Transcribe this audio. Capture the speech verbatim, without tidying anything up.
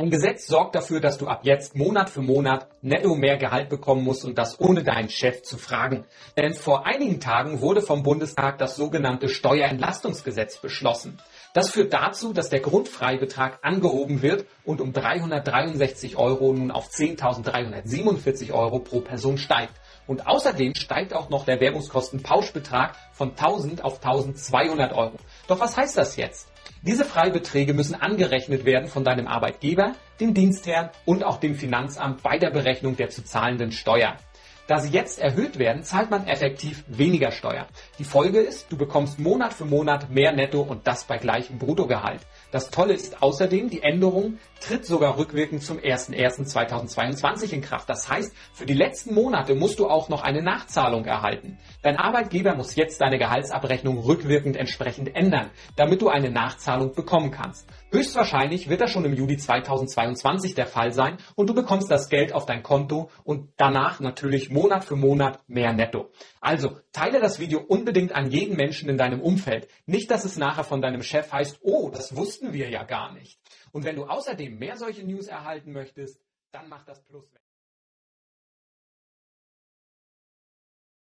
Ein Gesetz sorgt dafür, dass du ab jetzt Monat für Monat netto mehr Gehalt bekommen musst und das ohne deinen Chef zu fragen. Denn vor einigen Tagen wurde vom Bundestag das sogenannte Steuerentlastungsgesetz beschlossen. Das führt dazu, dass der Grundfreibetrag angehoben wird und um dreihundertdreiundsechzig Euro nun auf zehntausenddreihundertsiebenundvierzig Euro pro Person steigt. Und außerdem steigt auch noch der Werbungskostenpauschbetrag von tausend auf tausendzweihundert Euro. Doch was heißt das jetzt? Diese Freibeträge müssen angerechnet werden von deinem Arbeitgeber, dem Dienstherrn und auch dem Finanzamt bei der Berechnung der zu zahlenden Steuer. Da sie jetzt erhöht werden, zahlt man effektiv weniger Steuer. Die Folge ist, du bekommst Monat für Monat mehr Netto und das bei gleichem Bruttogehalt. Das Tolle ist außerdem, die Änderung tritt sogar rückwirkend zum ersten ersten zweitausendzweiundzwanzig in Kraft. Das heißt, für die letzten Monate musst du auch noch eine Nachzahlung erhalten. Dein Arbeitgeber muss jetzt deine Gehaltsabrechnung rückwirkend entsprechend ändern, damit du eine Nachzahlung bekommen kannst. Höchstwahrscheinlich wird das schon im Juli zweitausendzweiundzwanzig der Fall sein und du bekommst das Geld auf dein Konto und danach natürlich Monat für Monat mehr netto. Also, teile das Video unbedingt an jeden Menschen in deinem Umfeld. Nicht, dass es nachher von deinem Chef heißt, oh, das wussten wir ja gar nicht. Und wenn du außerdem mehr solche News erhalten möchtest, dann mach das Plus weg.